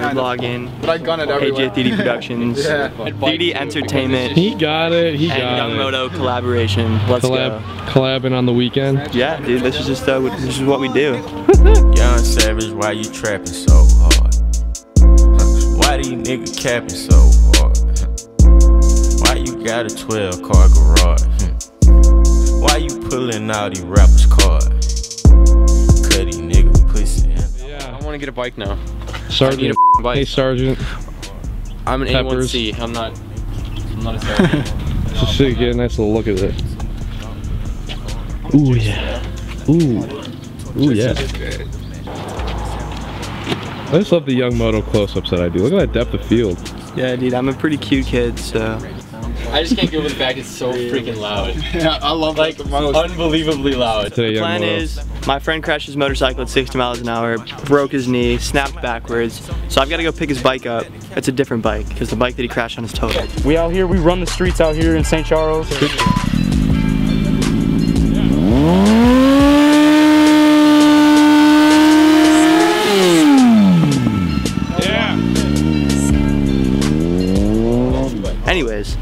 we log in. But I gun it everywhere. AJ DD Productions. Yeah. DD Entertainment. He got it. He got it. And Young Moto collaboration. Let's go. Collabing on the weekend. Yeah, dude. This is just this is what we do. Young Savage, why you trapping so hard? Why do you nigga capping so hard? Why you got a 12-car garage? Why you pulling out these rappers' cars? Cutty nigga pussy. Yeah, I want to get a bike now. Sergeant, I need a bike. Hey Sergeant. I'm an A1C. I'm not a Sergeant. Just so you get a nice little look at it. Ooh yeah. Ooh. Ooh yeah. I just love the Young Moto close-ups that I do. Look at that depth of field. Yeah, dude, I'm a pretty cute kid, so. I just can't get over the fact it's so freaking loud. Yeah, I love like the most. Unbelievably loud. The plan is, my friend crashed his motorcycle at 60 miles an hour, broke his knee, snapped backwards, so I've got to go pick his bike up. It's a different bike, because the bike that he crashed on is totaled. We out here, we run the streets out here in St. Charles. Anyways,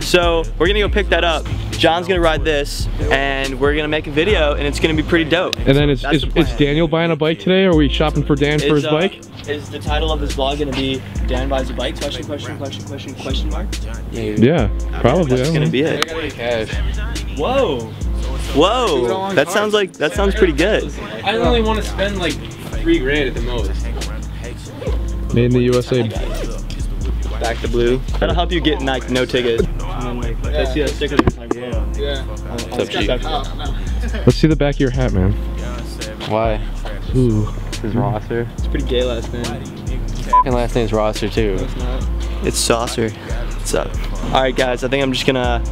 so we're gonna go pick that up. John's gonna ride this, and we're gonna make a video, and it's gonna be pretty dope. And then is Daniel buying a bike today, or are we shopping for Dan for his bike? Is the title of this vlog gonna be Dan buys a bike? Question mark? Yeah, probably. That's gonna be it. Whoa, that sounds pretty good. I only want to spend like $3 grand at the most. Made in the USA. Back to blue. That'll help you get like no ticket. Let's see that sticker. Let's see the back of your hat, man. Why? Ooh. This is Rosser. It's pretty gay last name. And last name's Rosser too. It's Saucer. What's up? All right, guys. I think I'm just gonna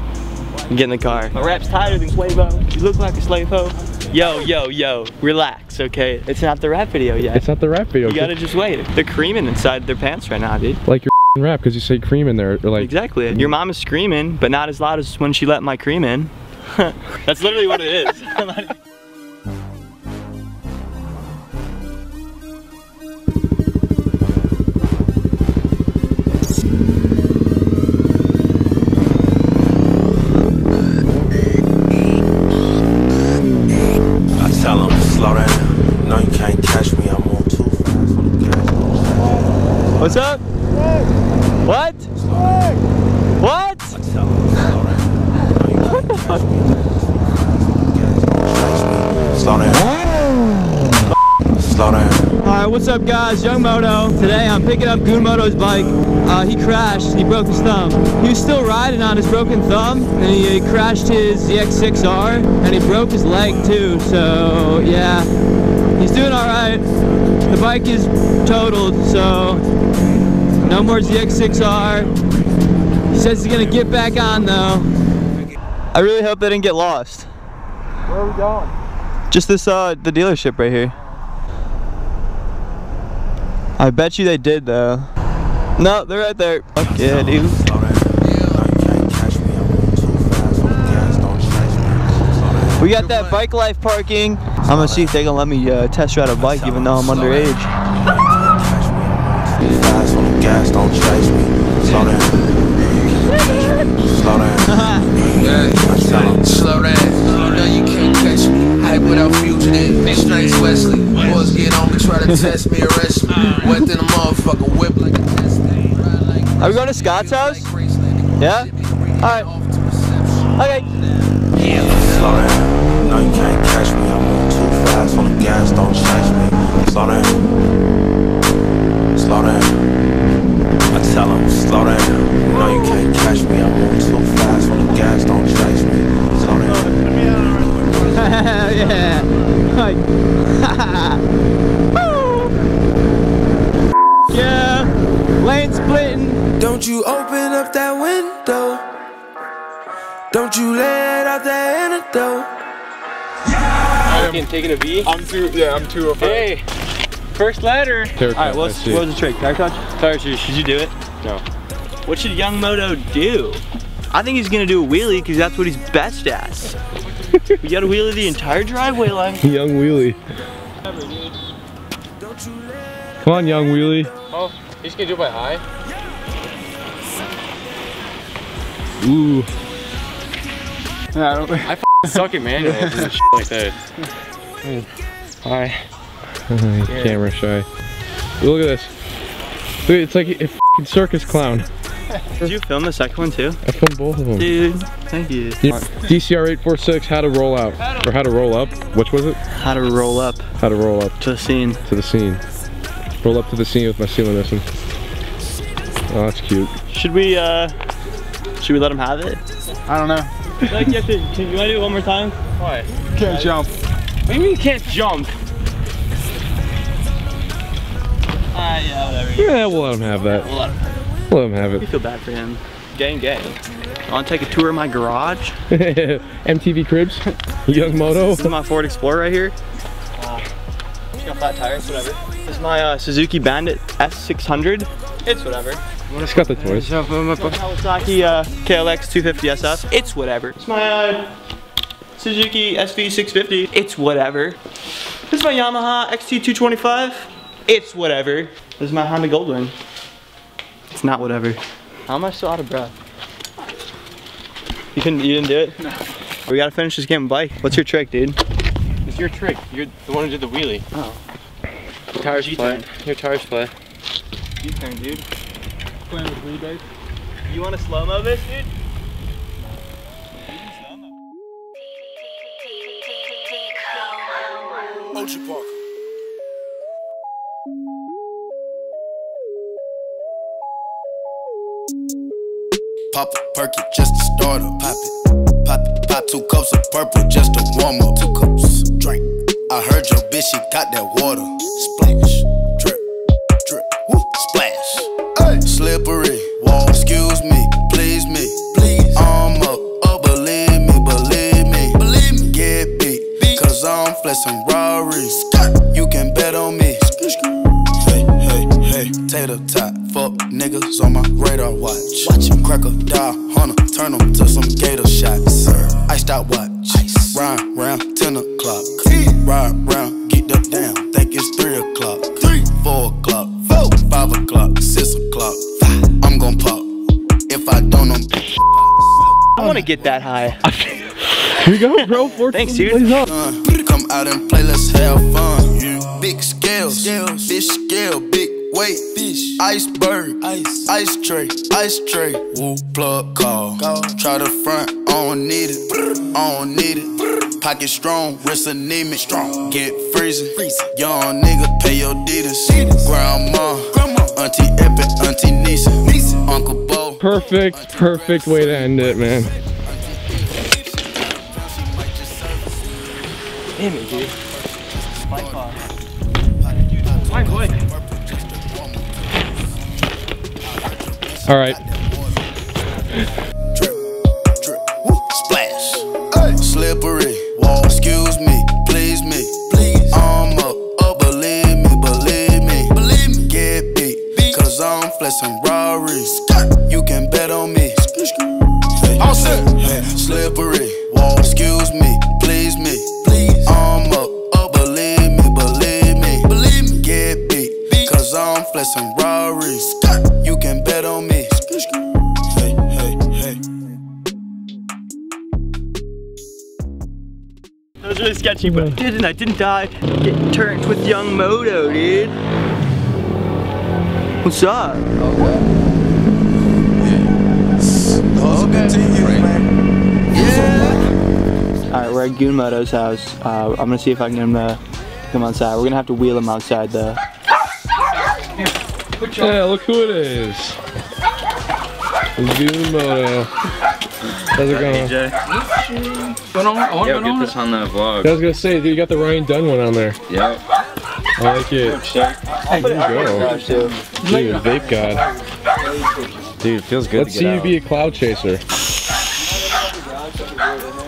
get in the car. My rap's tighter than Quavo. You look like a slave hoe. Yo, relax, okay? It's not the rap video yet. It's not the rap video. You gotta just wait. They're creaming inside their pants right now, dude. Like your rap, because you say cream in there, or like exactly. Your mom is screaming, but not as loud as when she let my cream in. That's literally what it is. What's up? What? What? Alright, what's up guys? Young Moto. Today I'm picking up Goon Moto's bike. He crashed and he broke his thumb. He was still riding on his broken thumb and he crashed his ZX-6R and he broke his leg too, so yeah. He's doing alright. The bike is totaled, so no more ZX-6R. He says he's gonna get back on though. I really hope they didn't get lost. Where are we going? Just this, the dealership right here. I bet you they did though. No, they're right there. Fuck yeah, dude. We got that Bike Life parking. I'm gonna see if they're gonna let me test ride a bike even though I'm underage. Are we going to Scott's house? Yeah? Alright. Okay. No, you can't catch me. I move too fast on the gas, don't chase me. Slow down. Slow down. I tell him, slow down. No, you can't catch me. I move too fast on the gas, don't chase me. Slow down. Yeah. Yeah. Lane splitting. Don't you open up that window. Don't you let out that antidote. Taking a V? I'm 205. Hey, first ladder. Alright, what was the trick? Tire clutch? Tire switch. Did you do it? No. What should Young Moto do? I think he's gonna do a wheelie because that's what he's best at. You gotta wheelie the entire driveway line. Young wheelie. Come on, young wheelie. Oh, he's gonna do it by high. Ooh. Nah, I f***ing suck at manual and shit like that. Hi. Camera shy. Look at this. Dude, it's like a f***ing circus clown. Did you film the second one too? I filmed both of them. Dude, thank you. DCR846, how to roll out. Or how to roll up. Which was it? How to roll up. How to roll up. To the scene. To the scene. Roll up to the scene with my ceiling missing. Oh, that's cute. Should we let him have it? I don't know. Like can you want to do it one more time? Why? Can't jump. What do you mean you can't jump? Ah, yeah, whatever. Yeah, we'll let him have that. We'll let him have it. We'll let him have it. You feel bad for him. Gang, gang. Want to take a tour of my garage? MTV Cribs. Young Moto. This is my Ford Explorer right here. Just got flat tires, whatever. This is my Suzuki Bandit S600. It's whatever. It's got the toys. Kawasaki KLX250SS. It's whatever. It's my Suzuki SV650. It's whatever. This is my Yamaha XT225. It's whatever. This is my Honda Goldwing. It's not whatever. How am I still out of breath? You didn't do it? No. We gotta finish this game bike. What's your trick, dude? It's your trick. You're the one who did the wheelie. Oh. Your tires play. Your tires play. You turn, dude. Playing with wheel base. You want to slow-mo this, dude? Ocean Park. Pop a perky just to start up. Pop it. Pop it. Pop 2 cups of purple just to warm up. 2 cups. Drink. I heard your bitch, she got that water. Splash. Drip. Drip. Woo. Splash. Slippery, whoa, excuse me, please me, please. I'm up, oh believe me, believe me, believe me. Get beat, cause I'm flexing Rari's. You can bet on me. Hey, hey, hey, tater tot, fuck niggas on my radar watch. Watch him crack a die, hunter, turn them to some gator shots. Iced out watch, ride round 10 o'clock. Ride round, get the down, think it's 3 o'clock. 3, 4 o'clock. 5 o'clock, 6 o'clock, 5. I'm gon' pop. If I don't, I'm I wanna get that high. Here you go, bro. Thanks, dude. Come out and play, let's have fun. Yeah. Big scales, fish scale, big weight, fish, iceberg, ice tray, Woo, plug call. Try the front, I don't need it. I don't need it. Pocket strong, wrist anemic, strong. Get freezing. Young nigga, pay your deeds. Grandma, auntie Epic, auntie Nisa, Uncle Bo. Perfect, perfect way to end it, man. Damn it, dude. My car. My boy. All right. Drip, drip, woo, splash. Hey. Slippery, whoa, excuse me, please me, please. I'm up, oh believe me, believe me, believe me. Get beat, cause I'm flexing Rari's. You can bet on me. Hey. All set. Hey. Slippery, whoa, excuse me, please me, please. I'm up, oh believe me, believe me, believe me. Get beat, cause I'm flexing Rari's. You can bet on me. That was really sketchy, but I didn't die. Get turned with Young Moto, dude. What's up? Okay. Yeah. All right, we're at Goon Moto's house. I'm gonna see if I can get him to come outside. We're gonna have to wheel him outside, though. Yeah, look who it is. Goon Moto. How's it going? Yeah, get this on the vlog. I was gonna say, dude, you got the Ryan Dunn one on there. Yep. I like it. Hey, there you go. Dude, vape god. Dude, it feels good. Let's to get see out. You be a cloud chaser.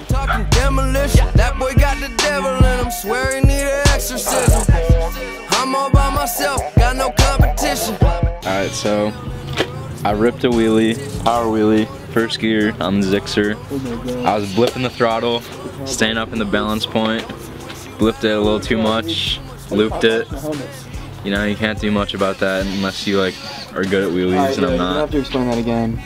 Talking demolition. That boy got the devil in him. Swear he need an exorcism. I'm all by myself. Got no competition. All right, so I ripped a wheelie, power wheelie. First gear on the Zixer. Oh, I was blipping the throttle, staying up in the balance point, blipped it a little too much, looped it, you know, you can't do much about that unless you like are good at wheelies, and I'm not. You have to explain that again,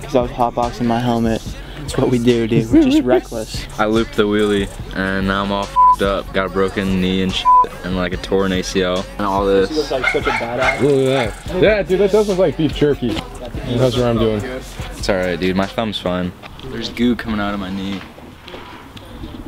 because I was hotboxing my helmet. That's what we do, dude. We're just reckless. I looped the wheelie, and now I'm all f***ed up. Got a broken knee and shit, and like a torn ACL, and all this. This looks like such a badass. Look at that. Yeah, dude, that does look like beef jerky. That's what I'm doing. It's alright, dude. My thumb's fine. There's goo coming out of my knee.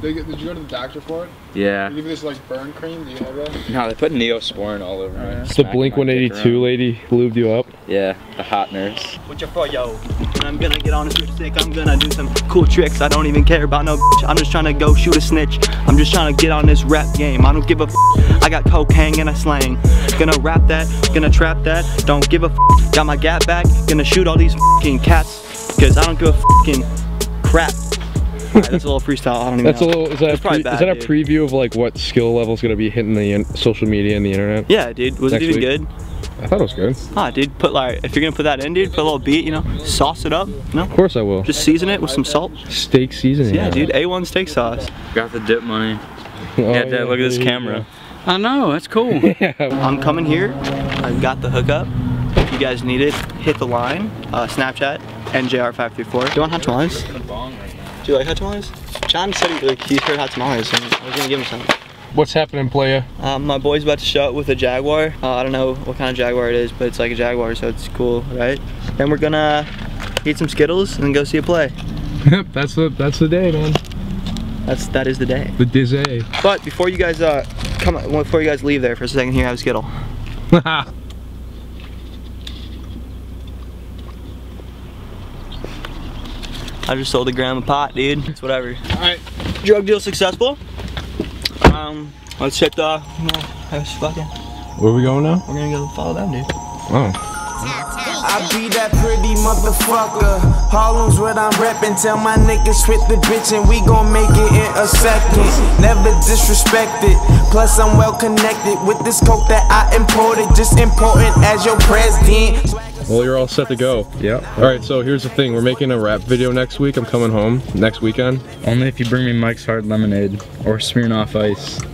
Did you go to the doctor for it? Yeah. Did you give this like burn cream? Do you have that? No, they put Neosporin all over me. It's the Blink 182 lady lubed you up. Yeah, the hot nurse. What you for, yo? I'm gonna get on a switch stick. I'm gonna do some cool tricks. I don't even care about no bitch. I'm just trying to go shoot a snitch. I'm just trying to get on this rap game. I don't give a f. I got cocaine and I slang. Gonna rap that, gonna trap that. Don't give a f. Got my gap back. Gonna shoot all these fucking cats. Cause I don't give a fucking crap. Right, that's a little freestyle. I don't even know. Is that a preview of like what skill level is gonna be hitting the social media and the internet? Yeah, dude. Was it even good? I thought it was good. Ah, dude. Put like if you're gonna put that in, dude, put a little beat. You know, sauce it up. No. Of course I will. Just season it with some salt. Steak seasoning. Yeah, dude. A1 steak sauce. Got the dip money. Yeah, Dad. Look at this camera. I know. That's cool. Yeah. I'm coming here. I've got the hookup. If you guys need it, hit the line. Snapchat NJR534. Do you want hot tamales? Do you like hot tamales? John said he like he's heard hot tamales, and I was gonna give him something. What's happening, playa? My boy's about to show up with a Jaguar. I don't know what kind of Jaguar it is, but it's like a Jaguar, so it's cool, right? Then we're gonna eat some Skittles and go see a play. Yep, that's the day, man. That is the day. The day. But before you guys before you guys leave there for a second, here I have a Skittle. Haha. I just sold a gram of pot, dude. It's whatever. All right. Drug deal successful. Let's check the. Where are we going now? We're gonna go follow them, dude. Oh. I be that pretty motherfucker. Harlem's what I'm reppin'. Tell my niggas with the bitch and we gon' make it in a second. Never disrespected. Plus I'm well connected with this coke that I imported. Just important as your president. Well, you're all set to go. Yeah. Alright, so here's the thing. We're making a rap video next week. I'm coming home next weekend. Only if you bring me Mike's Hard Lemonade or Smirnoff Ice.